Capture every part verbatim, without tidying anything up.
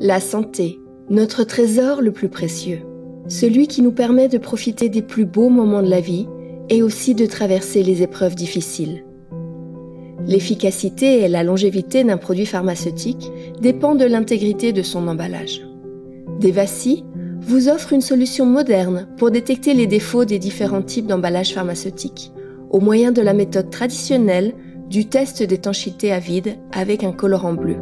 La santé, notre trésor le plus précieux, celui qui nous permet de profiter des plus beaux moments de la vie et aussi de traverser les épreuves difficiles. L'efficacité et la longévité d'un produit pharmaceutique dépend de l'intégrité de son emballage. D V A C I vous offre une solution moderne pour détecter les défauts des différents types d'emballages pharmaceutiques, au moyen de la méthode traditionnelle du test d'étanchéité à vide avec un colorant bleu.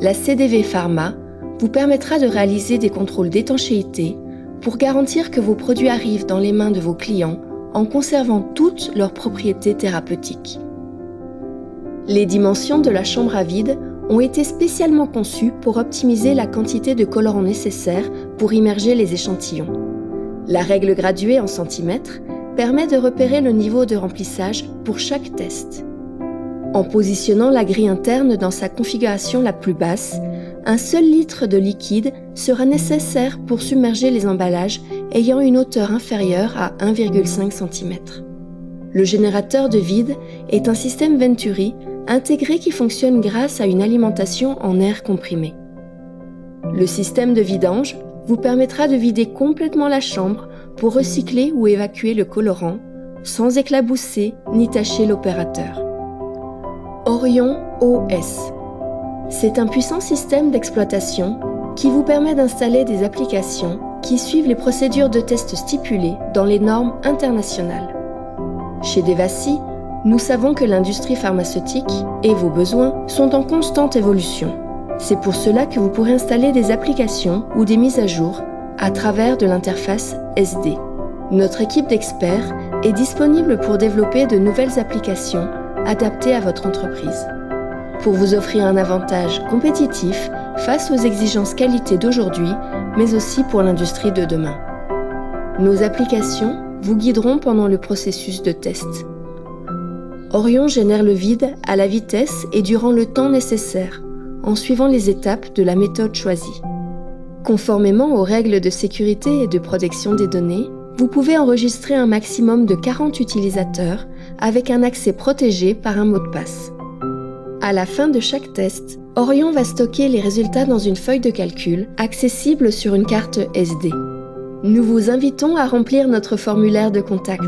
La C D V Pharma vous permettra de réaliser des contrôles d'étanchéité pour garantir que vos produits arrivent dans les mains de vos clients en conservant toutes leurs propriétés thérapeutiques. Les dimensions de la chambre à vide ont été spécialement conçues pour optimiser la quantité de colorant nécessaire pour immerger les échantillons. La règle graduée en centimètres permet de repérer le niveau de remplissage pour chaque test. En positionnant la grille interne dans sa configuration la plus basse, un seul litre de liquide sera nécessaire pour submerger les emballages ayant une hauteur inférieure à un virgule cinq centimètre. Le générateur de vide est un système Venturi intégré qui fonctionne grâce à une alimentation en air comprimé. Le système de vidange vous permettra de vider complètement la chambre pour recycler ou évacuer le colorant sans éclabousser ni tacher l'opérateur. Orion O S. C'est un puissant système d'exploitation qui vous permet d'installer des applications qui suivent les procédures de test stipulées dans les normes internationales. Chez D V A C I, nous savons que l'industrie pharmaceutique et vos besoins sont en constante évolution. C'est pour cela que vous pourrez installer des applications ou des mises à jour à travers de l'interface S D. Notre équipe d'experts est disponible pour développer de nouvelles applications adaptées à votre entreprise. Pour vous offrir un avantage compétitif face aux exigences qualité d'aujourd'hui, mais aussi pour l'industrie de demain. Nos applications vous guideront pendant le processus de test. Orion génère le vide à la vitesse et durant le temps nécessaire, en suivant les étapes de la méthode choisie. Conformément aux règles de sécurité et de protection des données, vous pouvez enregistrer un maximum de quarante utilisateurs avec un accès protégé par un mot de passe. À la fin de chaque test, Orion va stocker les résultats dans une feuille de calcul accessible sur une carte S D. Nous vous invitons à remplir notre formulaire de contact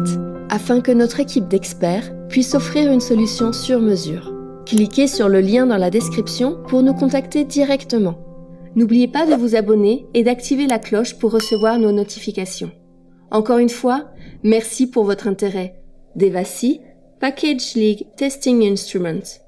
afin que notre équipe d'experts puisse offrir une solution sur mesure. Cliquez sur le lien dans la description pour nous contacter directement. N'oubliez pas de vous abonner et d'activer la cloche pour recevoir nos notifications. Encore une fois, merci pour votre intérêt. D V A C I Package League Testing Instruments.